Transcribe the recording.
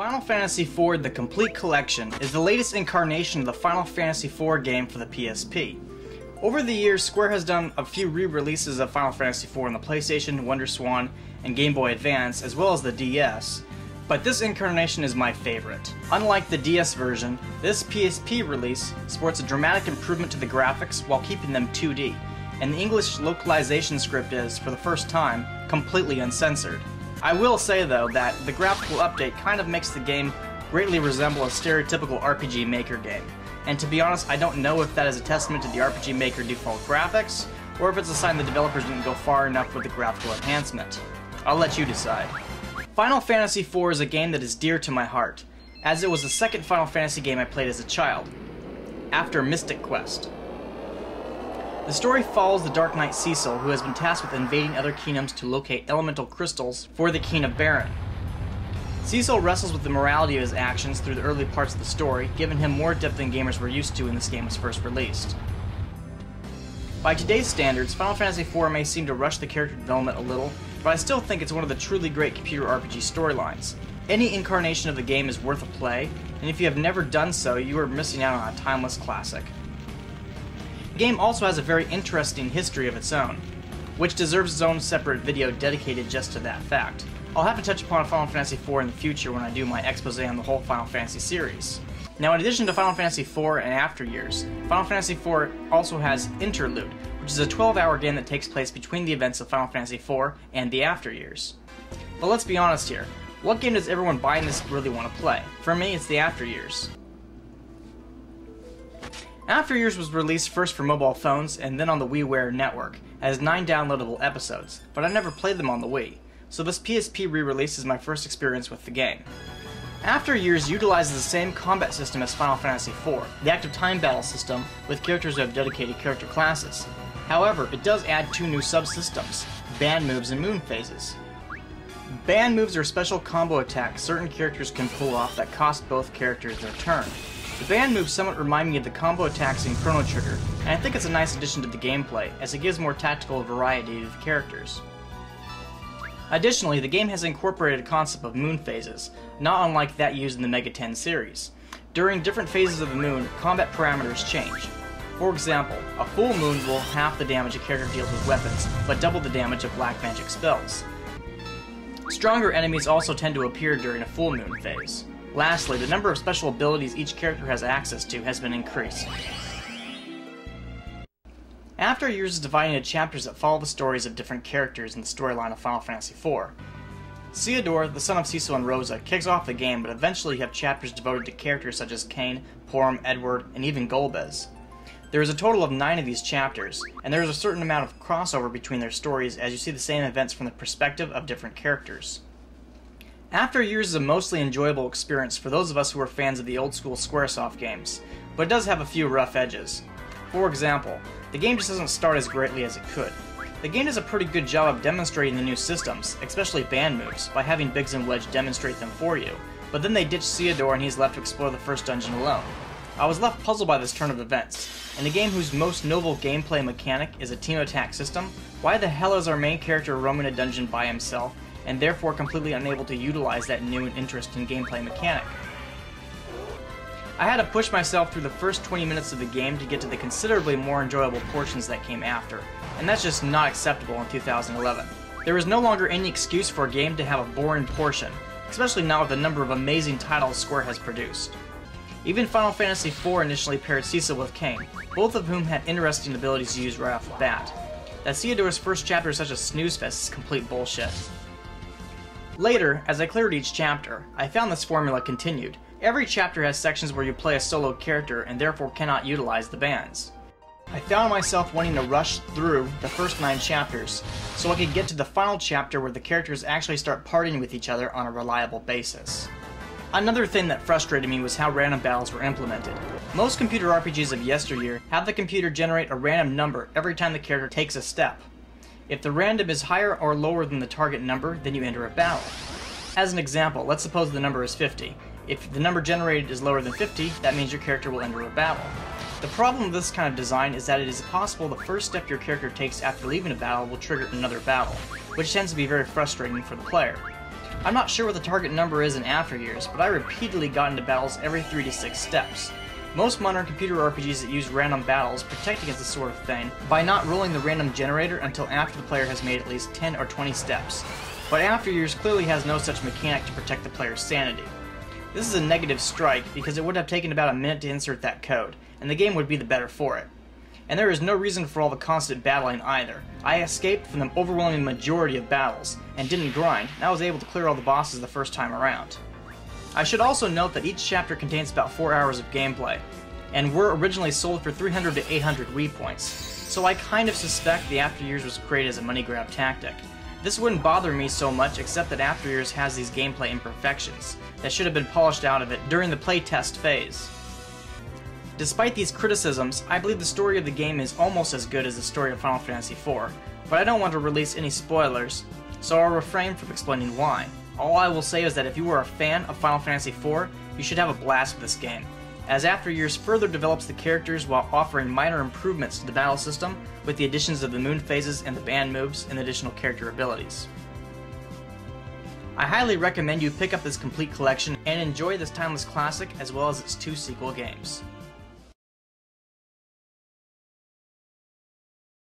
Final Fantasy IV The Complete Collection is the latest incarnation of the Final Fantasy IV game for the PSP. Over the years, Square has done a few re-releases of Final Fantasy IV on the PlayStation, WonderSwan, and Game Boy Advance, as well as the DS, but this incarnation is my favorite. Unlike the DS version, this PSP release sports a dramatic improvement to the graphics while keeping them 2D, and the English localization script is, for the first time, completely uncensored. I will say, though, that the graphical update kind of makes the game greatly resemble a stereotypical RPG Maker game, and to be honest, I don't know if that is a testament to the RPG Maker default graphics, or if it's a sign the developers didn't go far enough with the graphical enhancement. I'll let you decide. Final Fantasy IV is a game that is dear to my heart, as it was the second Final Fantasy game I played as a child, after Mystic Quest. The story follows the Dark Knight Cecil, who has been tasked with invading other kingdoms to locate elemental crystals for the king of Baron. Cecil wrestles with the morality of his actions through the early parts of the story, giving him more depth than gamers were used to when this game was first released. By today's standards, Final Fantasy IV may seem to rush the character development a little, but I still think it's one of the truly great computer RPG storylines. Any incarnation of the game is worth a play, and if you have never done so, you are missing out on a timeless classic. The game also has a very interesting history of its own, which deserves its own separate video dedicated just to that fact. I'll have to touch upon Final Fantasy IV in the future when I do my exposé on the whole Final Fantasy series. Now, in addition to Final Fantasy IV and After Years, Final Fantasy IV also has Interlude, which is a 12-hour game that takes place between the events of Final Fantasy IV and the After Years. But let's be honest here, what game does everyone buying this really want to play? For me, it's the After Years. After Years was released first for mobile phones and then on the WiiWare network, as 9 downloadable episodes, but I never played them on the Wii, so this PSP re-release is my first experience with the game. After Years utilizes the same combat system as Final Fantasy IV, the active time battle system, with characters who have dedicated character classes. However, it does add 2 new subsystems, Band Moves and Moon Phases. Band Moves are special combo attacks certain characters can pull off that cost both characters their turn. The band moves somewhat remind me of the combo attacks in Chrono Trigger, and I think it's a nice addition to the gameplay, as it gives more tactical variety to the characters. Additionally, the game has incorporated a concept of moon phases, not unlike that used in the Mega 10 series. During different phases of the moon, combat parameters change. For example, a full moon will half the damage a character deals with weapons, but double the damage of black magic spells. Stronger enemies also tend to appear during a full moon phase. Lastly, the number of special abilities each character has access to has been increased. After Years is divided into chapters that follow the stories of different characters in the storyline of Final Fantasy IV. Theodore, the son of Cecil and Rosa, kicks off the game, but eventually you have chapters devoted to characters such as Cain, Porom, Edward, and even Golbez. There is a total of 9 of these chapters, and there is a certain amount of crossover between their stories as you see the same events from the perspective of different characters. After Years is a mostly enjoyable experience for those of us who are fans of the old-school Squaresoft games, but it does have a few rough edges. For example, the game just doesn't start as greatly as it could. The game does a pretty good job of demonstrating the new systems, especially band moves, by having Biggs and Wedge demonstrate them for you, but then they ditch Theodore and he's left to explore the first dungeon alone. I was left puzzled by this turn of events. In a game whose most novel gameplay mechanic is a team attack system, why the hell is our main character roaming a dungeon by himself, and therefore completely unable to utilize that new and interesting gameplay mechanic? I had to push myself through the first 20 minutes of the game to get to the considerably more enjoyable portions that came after, and that's just not acceptable in 2011. There is no longer any excuse for a game to have a boring portion, especially now with the number of amazing titles Square has produced. Even Final Fantasy IV initially paired Cecil with Kain, both of whom had interesting abilities to use right off the bat. That Theodore's first chapter is such a snooze fest is complete bullshit. Later, as I cleared each chapter, I found this formula continued. Every chapter has sections where you play a solo character and therefore cannot utilize the bands. I found myself wanting to rush through the first 9 chapters so I could get to the final chapter where the characters actually start partying with each other on a reliable basis. Another thing that frustrated me was how random battles were implemented. Most computer RPGs of yesteryear have the computer generate a random number every time the character takes a step. If the random is higher or lower than the target number, then you enter a battle. As an example, let's suppose the number is 50. If the number generated is lower than 50, that means your character will enter a battle. The problem with this kind of design is that it is possible the first step your character takes after leaving a battle will trigger another battle, which tends to be very frustrating for the player. I'm not sure what the target number is in After Years, but I repeatedly got into battles every 3 to 6 steps. Most modern computer RPGs that use random battles protect against this sort of thing by not rolling the random generator until after the player has made at least 10 or 20 steps, but After Years clearly has no such mechanic to protect the player's sanity. This is a negative strike because it would have taken about a minute to insert that code, and the game would be the better for it. And there is no reason for all the constant battling either. I escaped from the overwhelming majority of battles, and didn't grind, and I was able to clear all the bosses the first time around. I should also note that each chapter contains about 4 hours of gameplay, and were originally sold for 300 to 800 Wii Points, so I kind of suspect the After Years was created as a money grab tactic. This wouldn't bother me so much, except that After Years has these gameplay imperfections that should have been polished out of it during the playtest phase. Despite these criticisms, I believe the story of the game is almost as good as the story of Final Fantasy IV, but I don't want to release any spoilers, so I'll refrain from explaining why. All I will say is that if you are a fan of Final Fantasy IV, you should have a blast with this game, as After Years further develops the characters while offering minor improvements to the battle system with the additions of the Moon Phases and the Band Moves and additional character abilities. I highly recommend you pick up this complete collection and enjoy this timeless classic as well as its 2 sequel games.